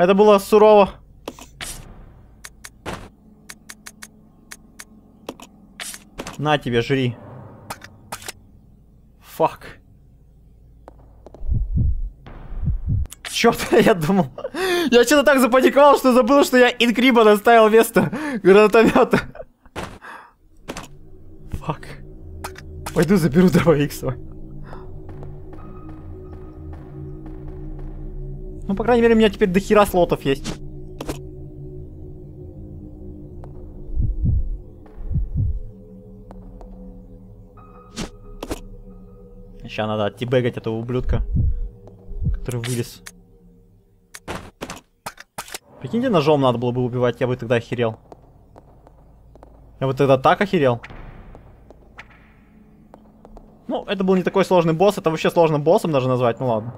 Это было сурово. На тебе, жри. Фак. Чёрт, я думал. Я что-то так запаниковал, что забыл, что я инкриба доставил вместо гранатомета. Фак. Пойду заберу дробовик свой. Ну, по крайней мере, у меня теперь дохера слотов есть. Сейчас надо оттибегать этого ублюдка, который вылез. Прикиньте, ножом надо было бы убивать, я бы тогда охерел. Я бы тогда так охерел. Ну, это был не такой сложный босс, это вообще сложным боссом даже назвать, ну ладно.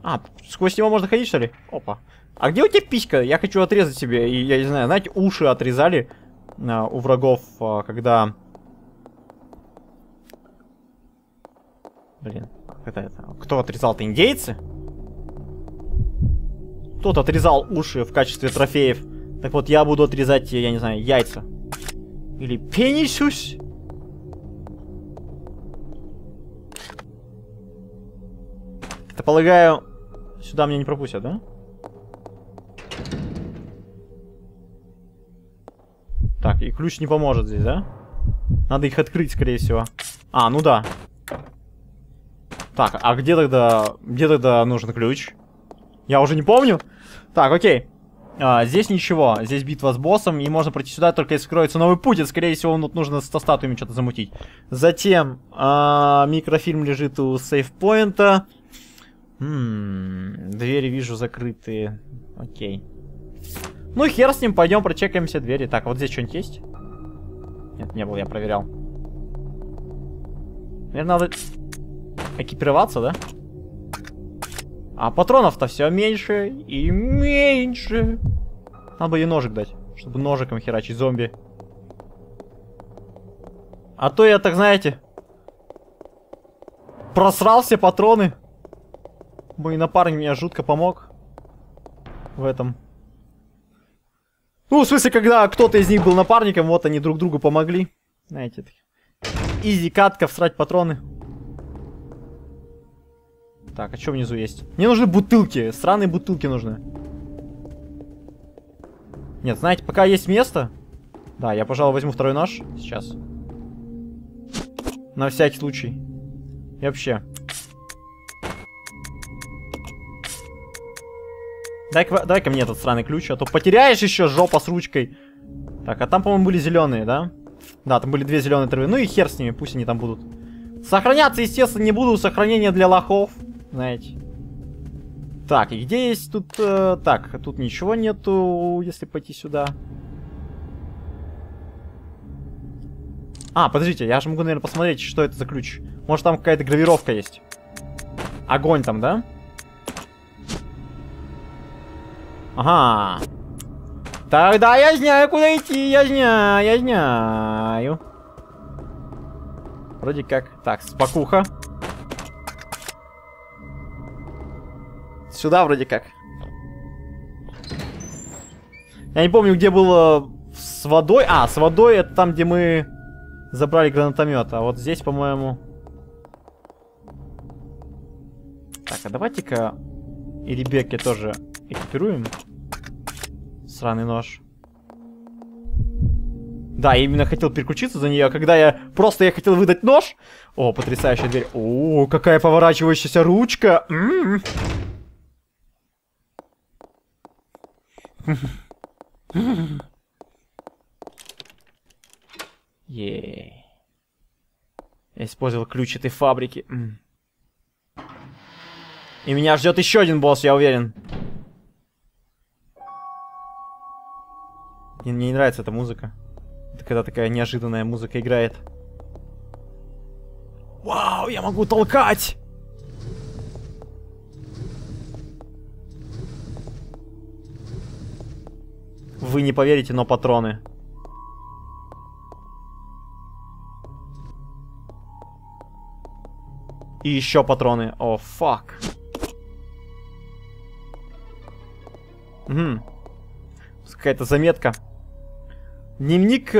А, сквозь него можно ходить, что ли? Опа. А где у тебя писька? Я хочу отрезать себе, и я не знаю, знаете, уши отрезали у врагов, когда... Блин, когда это? Кто отрезал-то, индейцы? Кто-то отрезал уши в качестве трофеев. Так вот, я буду отрезать, я не знаю, яйца. Или пенисюсь. Это, полагаю, сюда меня не пропустят, да? Так, и ключ не поможет здесь, да? Надо их открыть, скорее всего. А, ну да. Так, а где тогда нужен ключ? Я уже не помню. Так, окей. Здесь ничего. Здесь битва с боссом. И можно пройти сюда, только если скроется новый путь. И, скорее всего, тут нужно со статуями что-то замутить. Затем микрофильм лежит у сейфпоинта. Двери вижу закрытые. Окей. Ну, хер с ним. Пойдем прочекаем все двери. Так, вот здесь что-нибудь есть? Нет, не было, я проверял. Наверное, надо экипироваться, да? А патронов-то все меньше и меньше. Надо бы ей ножик дать, чтобы ножиком херачить зомби. А то я, так знаете, просрал все патроны. Мой напарник мне жутко помог в этом. Ну, в смысле, когда кто-то из них был напарником, вот они друг другу помогли. Знаете, изи катка, всрать патроны. Так, а что внизу есть? Мне нужны бутылки. Сраные бутылки нужны. Нет, знаете, пока есть место. Да, я, пожалуй, возьму второй нож. Сейчас. На всякий случай. И вообще. Дай-ка мне этот сраный ключ, а то потеряешь еще жопа с ручкой. Так, а там, по-моему, были зеленые, да? Да, там были две зеленые травы. Ну и хер с ними, пусть они там будут. Сохраняться, естественно, не буду. Сохранение для лохов. Знаете. Так, и где есть тут... так, тут ничего нету, если пойти сюда. А, подождите, я же могу, наверное, посмотреть, что это за ключ. Может, там какая-то гравировка есть. Огонь там, да? Ага. Тогда я знаю, куда идти, я знаю. Вроде как. Так, спокуха. Сюда вроде как. Я не помню, где было с водой. А, с водой это там, где мы забрали гранатомет. А вот здесь, по-моему... Так, а давайте-ка и Ребекке тоже экипируем. Сраный нож. Да, я именно хотел переключиться за нее, когда я хотел выдать нож. О, потрясающая дверь. О, какая поворачивающаяся ручка. Ей. Я использовал ключ этой фабрики. И меня ждет еще один босс, я уверен. Мне не нравится эта музыка. Это когда такая неожиданная музыка играет. Вау, я могу толкать! Вы не поверите, но патроны. И еще патроны. О, фак. Угу. Какая-то заметка. Дневник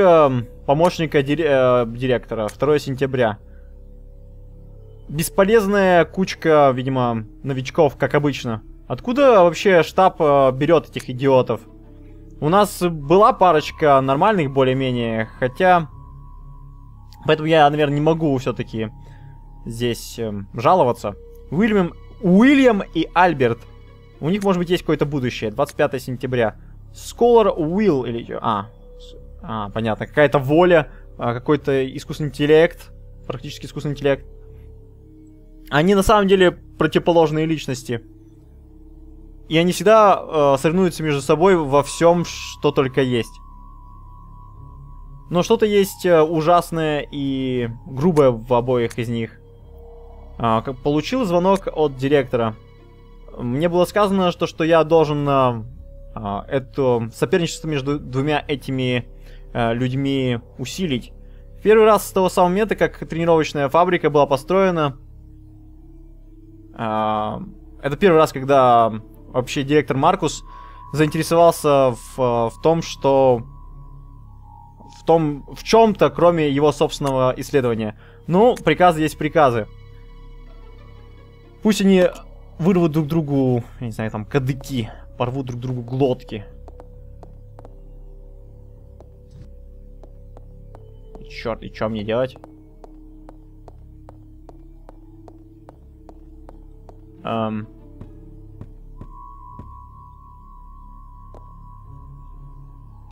помощника директора. 2 сентября. Бесполезная кучка, видимо, новичков, как обычно. Откуда вообще штаб берет этих идиотов? У нас была парочка нормальных более-менее, хотя... Поэтому я, наверное, не могу все-таки здесь жаловаться. Уильям и Альберт. У них, может быть, есть какое-то будущее. 25 сентября. Scholar Will или... понятно. Какая-то воля, какой-то искусственный интеллект. Практически искусственный интеллект. Они на самом деле противоположные личности. И они всегда соревнуются между собой во всем, что только есть. Но что-то есть ужасное и грубое в обоих из них. Получил звонок от директора. Мне было сказано, что я должен это соперничество между двумя этими людьми усилить. Первый раз с того самого момента, как тренировочная фабрика была построена. Это первый раз, когда вообще директор Маркус заинтересовался в чем-то, кроме его собственного исследования. Ну, приказы есть приказы. Пусть они вырвут друг другу, я не знаю, там, кадыки, порвут друг другу глотки. Черт, и что мне делать?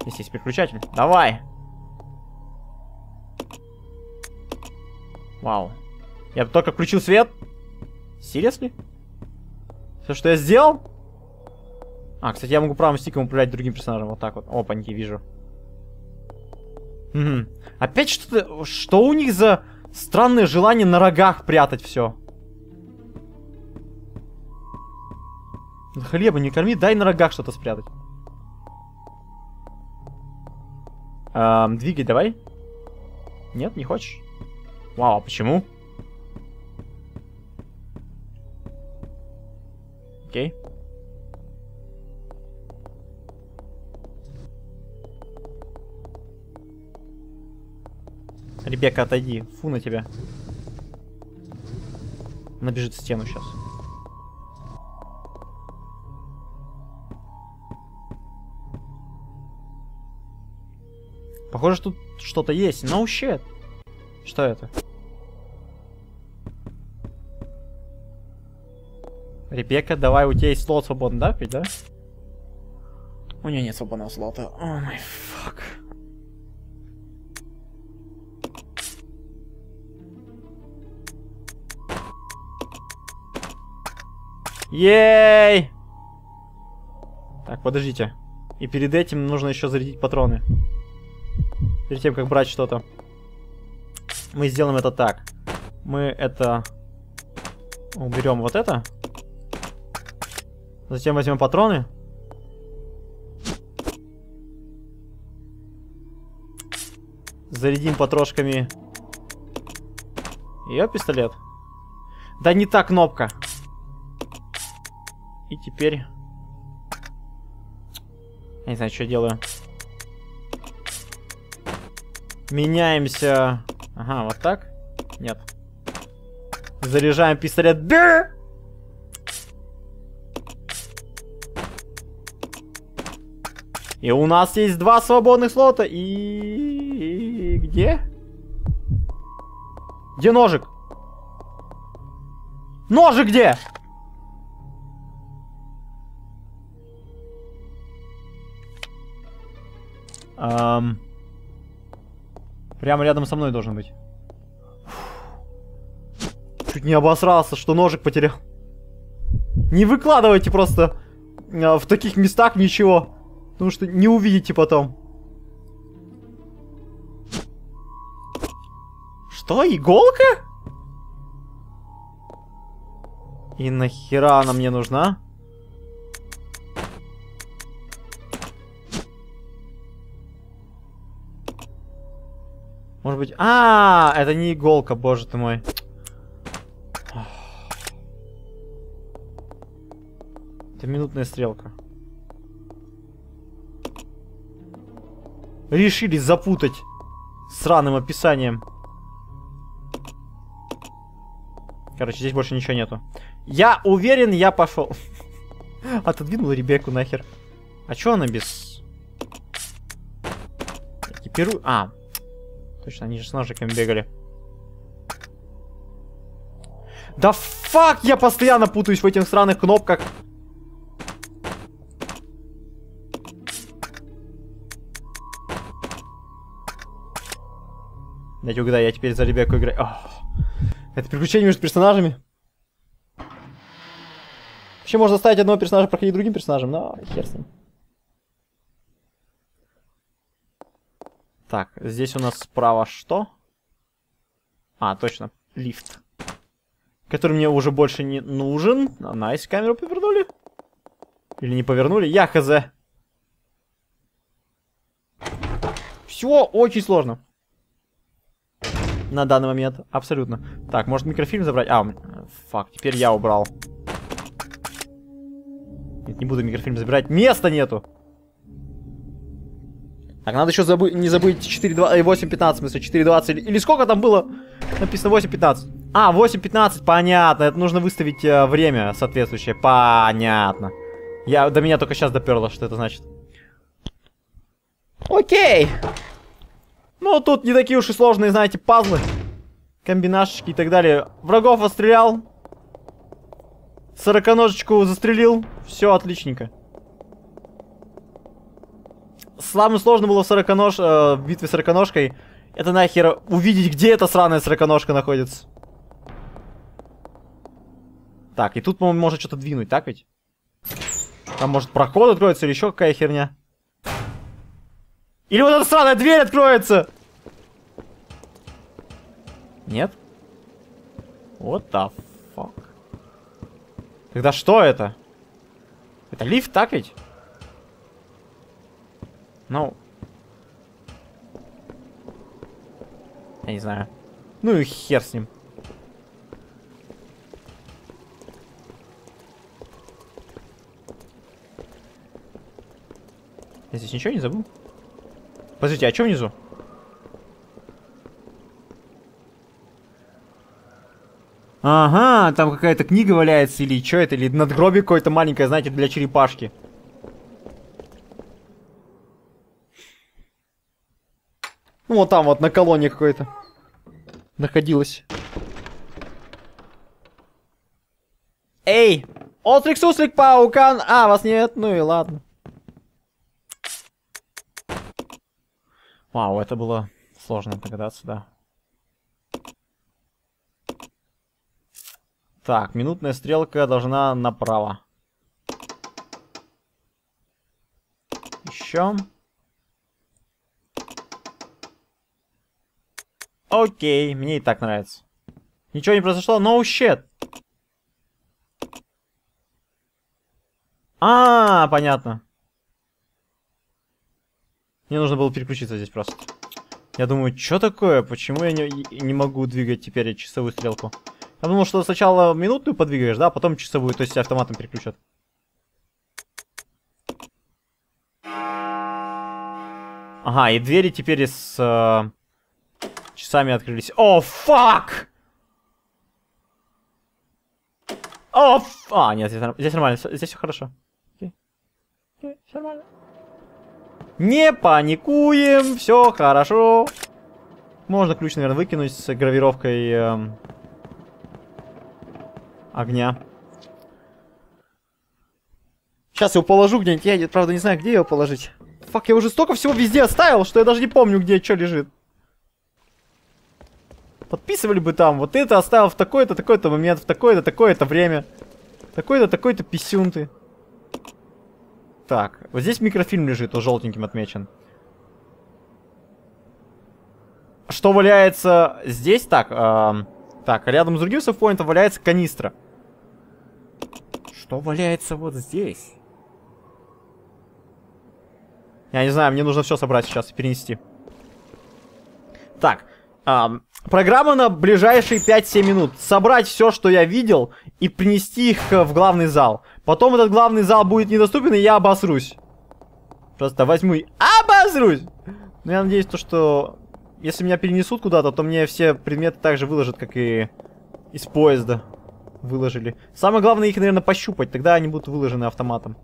Здесь есть переключатель. Давай! Вау. Я только включил свет. Серьезно? Все, что я сделал? Кстати, я могу правым стиком управлять другим персонажем. Вот так вот. Опаньки, вижу. Угу. Опять что-то... Что у них за странное желание на рогах прятать все? Хлеба не корми, дай на рогах что-то спрятать. Двигай давай. Нет, не хочешь? Вау, а почему? Окей. Ребекка, отойди. Фу на тебя. Она бежит в стену сейчас. Похоже, тут что-то есть. No shit. Что это? Ребекка, давай, у тебя есть слот свободный, да? Ведь, да? У нее нет свободного слота. О май фак. Ей! Так, подождите. И перед этим нужно еще зарядить патроны. Перед тем, как брать что-то. Мы сделаем это так. Мы это... Уберем вот это. Затем возьмем патроны. Зарядим патрошками ее пистолет. Да не та кнопка. И теперь... Я не знаю, что я делаю. Меняемся. Ага, вот так. Нет. Заряжаем пистолет. Да! И у нас есть 2 свободных слота. И где? Где ножик? Ножик где? Прямо рядом со мной должен быть. Чуть не обосрался, что ножик потерял. Не выкладывайте просто в таких местах ничего. Потому что не увидите потом. Что, иголка? И нахера она мне нужна? Может быть... это не иголка, боже ты мой. Это минутная стрелка. решили запутать сраным описанием. Короче, здесь больше ничего нету. Я уверен, я пошел. Отодвинул Ребекку нахер. А чё она без... Экипирую... А, точно, они же с ножиками бегали. Да фак, я постоянно путаюсь в этих сраных кнопках. Дайте угадай, я теперь за Ребекку играю. Ох. Это приключение между персонажами. Вообще можно заставить одного персонажа проходить другим персонажем, но хер с ним. Так, здесь у нас справа что? А, точно, лифт. Который мне уже больше не нужен. А, найс, камеру повернули. Или не повернули? Я хз. Все очень сложно. На данный момент. Абсолютно. Так, может микрофильм забрать? А, фак, теперь я убрал. Нет, не буду микрофильм забирать. Места нету. Так, надо еще не забыть 4.2, 8.15, в смысле 4.20 или сколько там было? Написано 8.15. А, 8.15, понятно. Это нужно выставить время соответствующее. Понятно. Я, до меня только сейчас доперло, что это значит. Окей. Ну, тут не такие уж и сложные, знаете, пазлы. Комбинашечки и так далее. Врагов отстрелял. Сороконожечку застрелил. Все отличненько. Самое сложное было в битве с сороконожкой. Это нахер увидеть, где эта сраная сороконожка находится. Так, и тут, по-моему, можно что-то двинуть, так ведь? Там, может, проход откроется или еще какая херня. Или вот эта сраная дверь откроется! Нет? What the fuck? Тогда что это? Это лифт, так ведь? Ну... Я не знаю. Ну и хер с ним. Я здесь ничего не забыл? Подождите, а что внизу? Ага, там какая-то книга валяется или что это, или надгробие какое-то маленькое, знаете, для черепашки. Ну вот там вот на колонне какой-то находилось. Эй! Ослик-суслик, паукан! А, вас нет, ну и ладно. Вау, это было сложно догадаться, да. Так, минутная стрелка должна направо. Еще. Окей, мне и так нравится. Ничего не произошло, no shit. А, понятно. Мне нужно было переключиться здесь просто. Я думаю, что такое? Почему я не могу двигать теперь часовую стрелку? Я думал, что сначала минутную подвигаешь, да, потом часовую, то есть автоматом переключат. Ага, и двери теперь с часами открылись. О, фак! О, а, нет, здесь нормально, здесь все хорошо. Окей. Окей, все нормально. Не паникуем, все хорошо. Можно ключ, наверное, выкинуть с гравировкой огня. Сейчас я его положу где-нибудь. Я, правда, не знаю, где его положить. Фак, я уже столько всего везде оставил, что я даже не помню, где что лежит. Подписывали бы там, вот это оставил в такой-то, такой-то момент, в такое-то, такое-то время. Такой-то, такой-то писюн ты. Так, вот здесь микрофильм лежит, он желтеньким отмечен. Что валяется здесь? Так, так, рядом с другим сейфпоинтом валяется канистра. Что валяется вот здесь? Я не знаю, мне нужно все собрать сейчас и перенести. Так, программа на ближайшие 5-7 минут. Собрать все, что я видел, и принести их в главный зал. Потом этот главный зал будет недоступен, и я обосрусь. Просто возьму и обосрусь. Но я надеюсь, то, что если меня перенесут куда-то, то мне все предметы также выложат, как и из поезда выложили. Самое главное их, наверное, пощупать, тогда они будут выложены автоматом.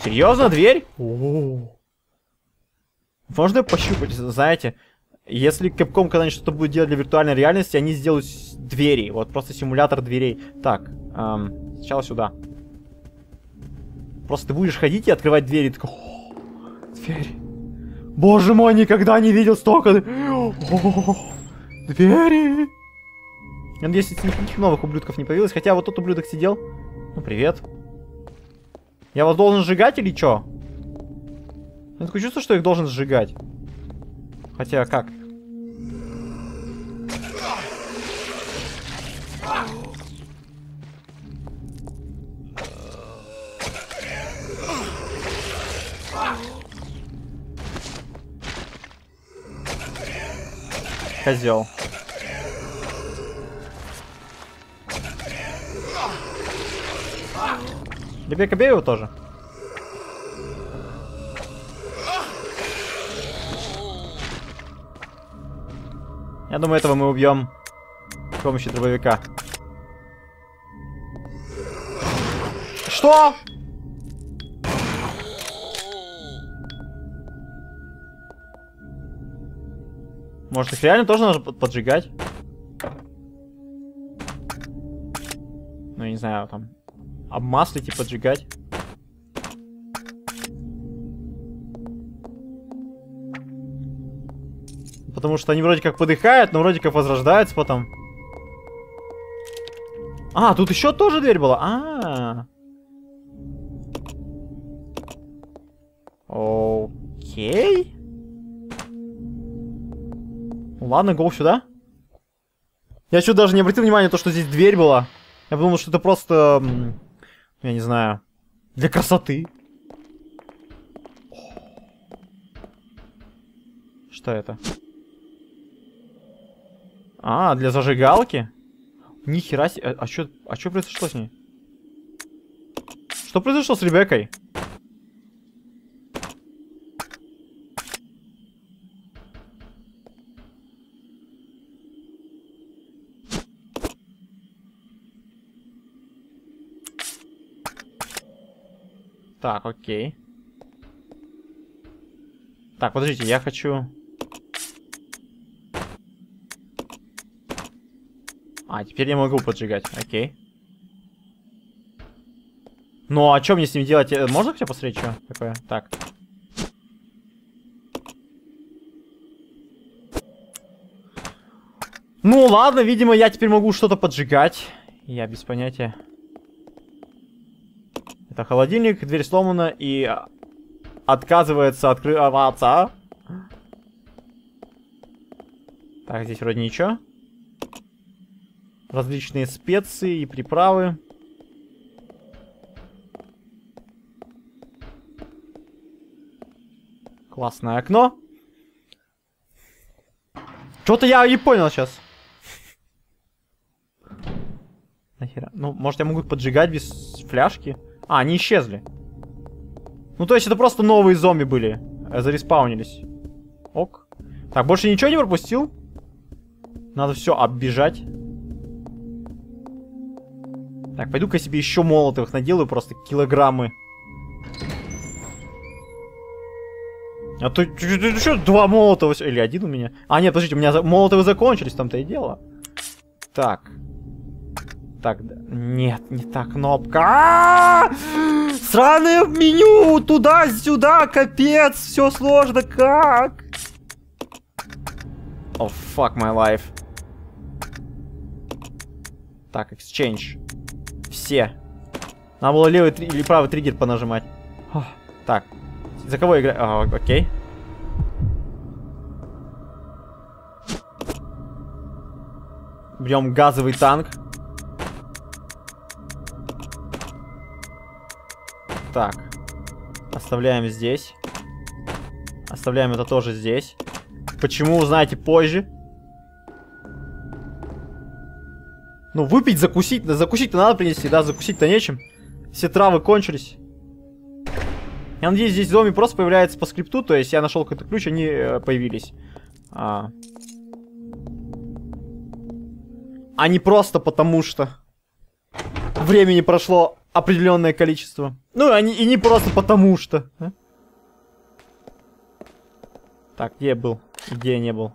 Серьезно, дверь? О-о-о. Можно ее пощупать, знаете? Если Capcom когда-нибудь что-то будет делать для виртуальной реальности, они сделают двери. Вот просто симулятор дверей. Так, сначала сюда. Просто ты будешь ходить и открывать двери. И такой, дверь. Боже мой, никогда не видел столько. Двери. Надеюсь, никаких новых ублюдков не появилось. Хотя вот тот ублюдок сидел. Ну, привет. Я вас должен сжигать или чё? Я такое чувство, что их должен сжигать. Хотя как? Козёл. Бег, бей его тоже. Я думаю, этого мы убьем с помощью дробовика. Что? Может, их реально тоже нужно поджигать? Ну, я не знаю, там... Обмаслить и поджигать. Потому что они вроде как подыхают, но вроде как возрождаются потом. А, тут еще тоже дверь была. Окей. Ладно, гоу сюда. Я что, даже не обратил внимания на то, что здесь дверь была. Я подумал, что это просто... Я не знаю. Для красоты. Что это? А, для зажигалки? Нихера себе. А чё произошло с ней? Что произошло с Ребеккой? Так, окей. Так, подождите, я хочу... А, теперь я могу поджигать, окей. Ну, а что мне с ним делать? Можно хотя посмотреть, что такое? Так. Ну, ладно, видимо, я теперь могу что-то поджигать. Я без понятия. Это холодильник, дверь сломана и отказывается открываться. Так, здесь вроде ничего. Различные специи и приправы. Классное окно. Что-то я не понял сейчас. Нахера? Ну, может, я могу их поджигать без фляжки? А, они исчезли. Ну, то есть это просто новые зомби были. Зареспаунились. Ок. Так, больше ничего не пропустил. Надо все оббежать. Так, пойду-ка я себе еще молотовых наделаю, просто килограммы. А то что, два молотова... Или один у меня? А, нет, подождите, у меня молотовы закончились, там-то и дело. Так... Так, да. Нет, не та кнопка. А-а-а! Сраное меню! Туда-сюда, капец! Все сложно, как? Oh, fuck my life. Так, exchange. Все. Надо было левый или правый триггер понажимать. О, так. За кого играть? Окей. Берем газовый танк. Так, оставляем здесь. Оставляем это тоже здесь. Почему, узнаете позже. Ну, выпить, закусить. Закусить-то надо принести, да, закусить-то нечем. Все травы кончились. Я надеюсь, здесь зомби просто появляется по скрипту, то есть я нашел какой-то ключ, они появились. А не просто потому, что времени прошло определенное количество. Ну, они и не просто потому, что... Так, где я был? Где я не был?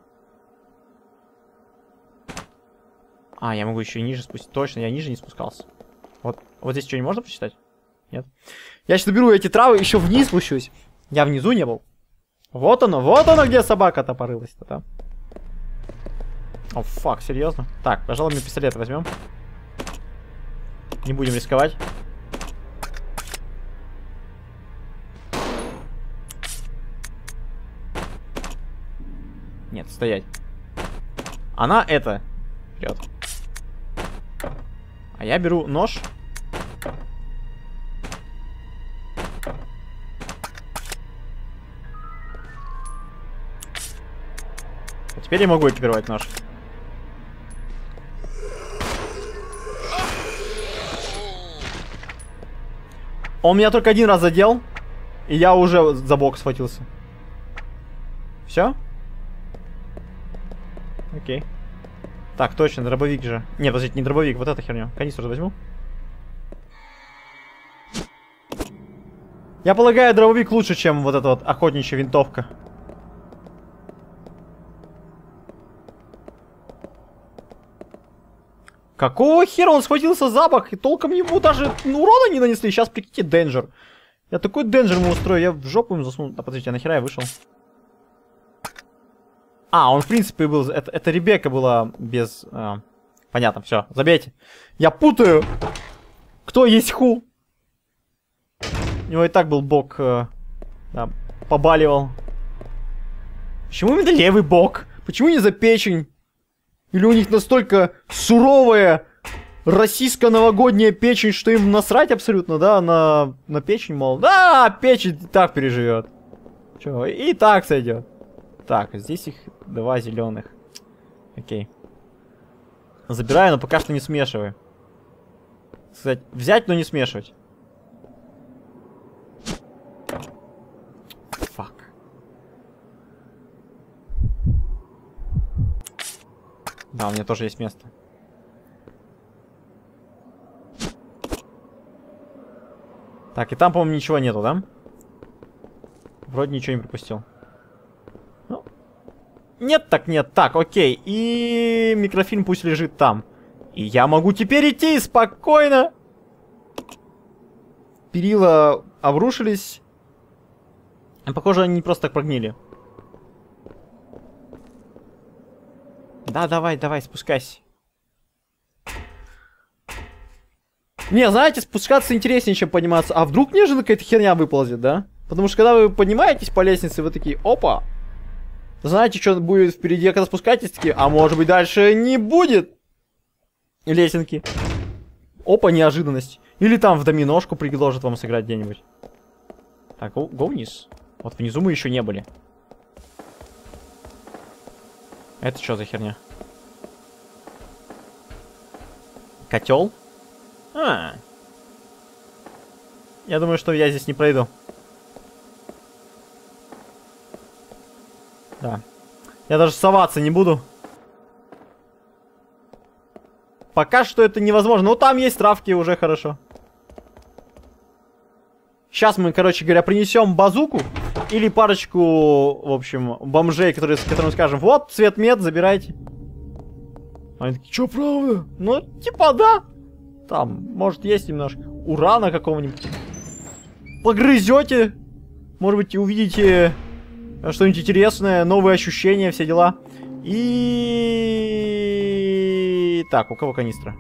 А, я могу еще и ниже спустить. Точно, я ниже не спускался. Вот здесь что-нибудь можно прочитать? Нет. Я сейчас беру эти травы, еще вниз спущусь. Я внизу не был. Вот оно, где собака-то порылась-то там. О, фак, серьезно? Так, пожалуй, мы пистолет возьмем. Не будем рисковать. Нет, стоять. Она это... Вперед. А я беру нож. А теперь я могу экипировать нож. Он меня только один раз задел, и я уже за бок схватился. Все? Окей. Так, точно, дробовик же. Не, подождите, не дробовик, вот эта херня. Канистру же возьму. Я полагаю, дробовик лучше, чем вот эта вот охотничья винтовка. Какого хера он схватился за бок, и толком ему даже урона не нанесли. Сейчас, прикиньте, денджер. Я такой денджер ему устрою, я в жопу ему засуну. А, подождите, а нахера я вышел? А, он в принципе был... Это Ребекка была без... Понятно, все, забейте. Я путаю, кто есть ху. У него и так был бок... Да, побаливал. Почему именно левый бок? Почему не за печень? Или у них настолько суровая российско-новогодняя печень, что им насрать абсолютно, да, на печень, мол. Да, печень и так переживет. Че, и так сойдет. Так, здесь их два зеленых. Окей. Забираю, но пока что не смешиваю. Кстати, взять, но не смешивать. Фак. Да, у меня тоже есть место. Так, и там, по-моему, ничего нету, да? Вроде ничего не пропустил. Нет, так нет, так, окей. И микрофильм пусть лежит там. И я могу теперь идти спокойно. Перила обрушились. Похоже, они не просто так прогнили. Да, давай, давай, спускайся. Не, знаете, спускаться интереснее, чем подниматься. А вдруг неожиданно какая-то херня выползет, да? Потому что когда вы поднимаетесь по лестнице, вы такие, опа. Знаете, что будет впереди, когда спускаетесь, такие, а может быть дальше не будет лесенки. Опа, неожиданность. Или там в доминошку предложат вам сыграть где-нибудь. Так, го вниз. Вот внизу мы еще не были. Это что за херня? Котел? А. Я думаю, что я здесь не пройду. Да. Я даже соваться не буду. Пока что это невозможно. Ну, там есть травки, уже хорошо. Сейчас мы, короче говоря, принесем базуку. Или парочку, в общем, бомжей, которым скажем, вот, цвет мед, забирайте. Они такие, чё, правда? Ну, типа, да. Там, может, есть немножко урана какого-нибудь. Погрызете. Может быть, увидите... Что-нибудь интересное, новые ощущения, все дела. И... Так, у кого канистра?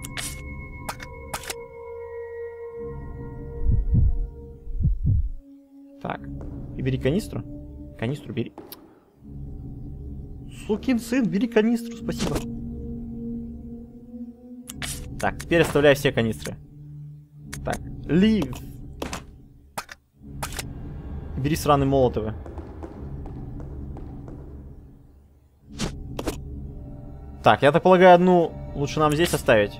Так, и бери канистру. Канистру бери. Сукин сын, бери канистру, спасибо. Так, теперь оставляй все канистры. Так, лив. Бери сраные молотовы. Так, я так полагаю, одну лучше нам здесь оставить.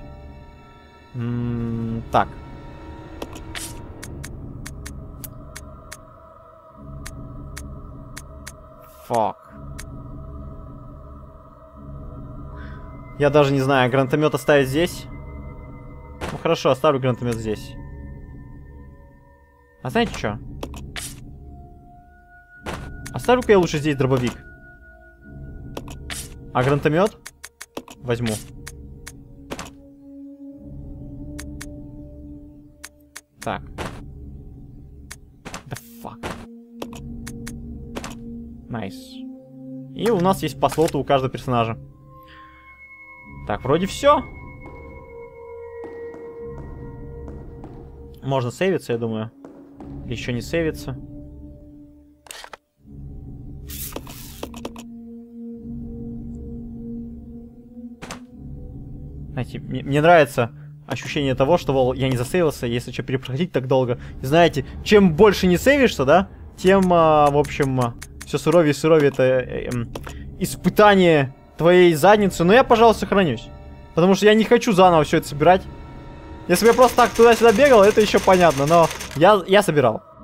Так. Fuck. Я даже не знаю, гранатомет оставить здесь? Ну хорошо, оставлю гранатомет здесь. А знаете что? Оставлю-ка я лучше здесь дробовик. А гранатомет возьму. Так. Да фак. Найс. И у нас есть по слоту у каждого персонажа. Так, вроде все. Можно сейвиться, я думаю. Еще не сейвиться. Знаете, мне нравится ощущение того, что я не засейвился, если что, перепроходить так долго. И знаете, чем больше не сейвишься, да, тем, в общем, все суровее и суровее это испытание твоей задницы. Но я, пожалуй, сохранюсь. Потому что я не хочу заново все это собирать. Если бы я просто так туда-сюда бегал, это еще понятно, но я собирал.